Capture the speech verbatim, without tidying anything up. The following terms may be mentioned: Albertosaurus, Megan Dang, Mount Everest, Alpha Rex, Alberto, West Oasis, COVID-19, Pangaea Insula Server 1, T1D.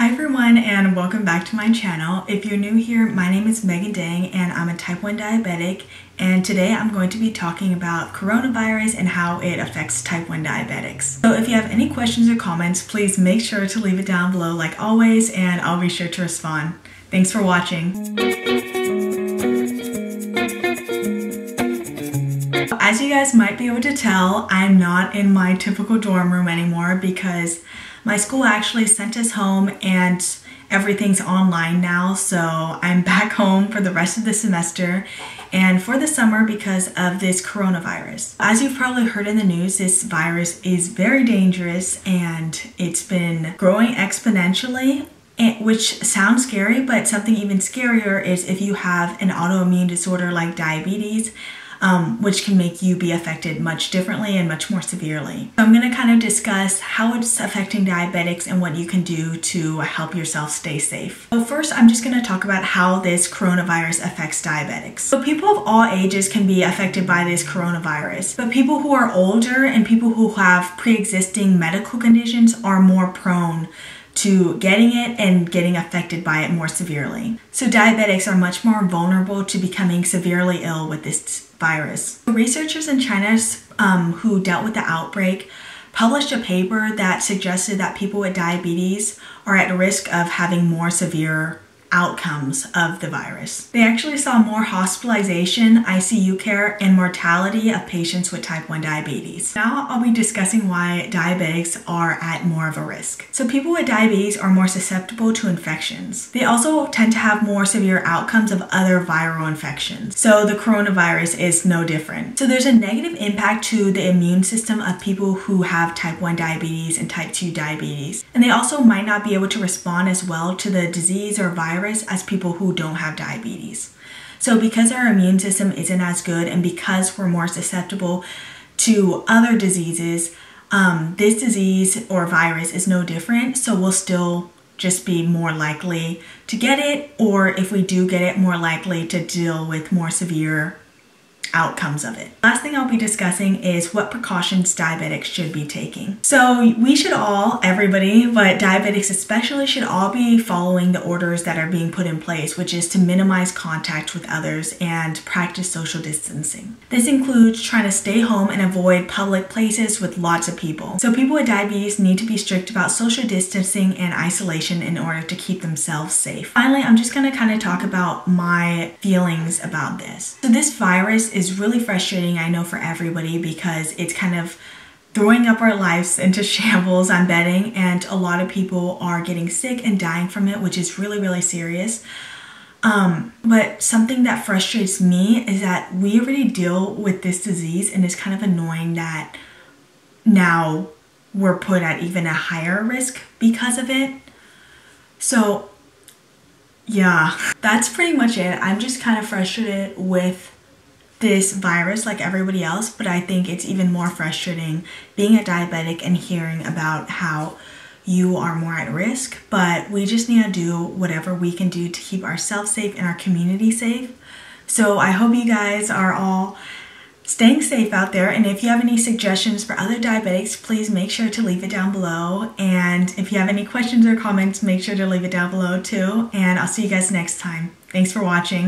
Hi everyone and welcome back to my channel. If you're new here, my name is Megan Dang and I'm a type one diabetic, and today I'm going to be talking about coronavirus and how it affects type one diabetics. So if you have any questions or comments, please make sure to leave it down below like always and I'll be sure to respond. Thanks for watching. As you guys might be able to tell, I'm not in my typical dorm room anymore because my school actually sent us home and everything's online now, so I'm back home for the rest of the semester and for the summer because of this coronavirus. As you've probably heard in the news, this virus is very dangerous and it's been growing exponentially. And, which sounds scary, but something even scarier is if you have an autoimmune disorder like diabetes, Um, which can make you be affected much differently and much more severely. So I'm going to kind of discuss how it's affecting diabetics and what you can do to help yourself stay safe. So first, I'm just going to talk about how this coronavirus affects diabetics. So people of all ages can be affected by this coronavirus, but people who are older and people who have pre-existing medical conditions are more prone to getting it and getting affected by it more severely. So diabetics are much more vulnerable to becoming severely ill with this virus. Researchers in China um, who dealt with the outbreak published a paper that suggested that people with diabetes are at risk of having more severe outcomes of the virus. They actually saw more hospitalization, I C U care, and mortality of patients with type one diabetes. Now I'll be discussing why diabetics are at more of a risk. So people with diabetes are more susceptible to infections. They also tend to have more severe outcomes of other viral infections. So the coronavirus is no different. So there's a negative impact to the immune system of people who have type one diabetes and type two diabetes. And they also might not be able to respond as well to the disease or virus as people who don't have diabetes. So because our immune system isn't as good and because we're more susceptible to other diseases, um, this disease or virus is no different, so we'll still just be more likely to get it, or if we do get it, more likely to deal with more severe outcomes of it. Last thing I'll be discussing is what precautions diabetics should be taking. So we should all, everybody, but diabetics especially, should all be following the orders that are being put in place, which is to minimize contact with others and practice social distancing. This includes trying to stay home and avoid public places with lots of people. So people with diabetes need to be strict about social distancing and isolation in order to keep themselves safe. Finally, I'm just going to kind of talk about my feelings about this. So this virus is is really frustrating, I know, for everybody, because it's kind of throwing up our lives into shambles, I'm betting, and a lot of people are getting sick and dying from it, which is really, really serious. Um, but something that frustrates me is that we already deal with this disease, and it's kind of annoying that now we're put at even a higher risk because of it. So yeah, that's pretty much it. I'm just kind of frustrated with this virus like everybody else, but I think it's even more frustrating being a diabetic and hearing about how you are more at risk, but we just need to do whatever we can do to keep ourselves safe and our community safe. So I hope you guys are all staying safe out there, and if you have any suggestions for other diabetics, please make sure to leave it down below, and if you have any questions or comments, make sure to leave it down below too, and I'll see you guys next time. Thanks for watching.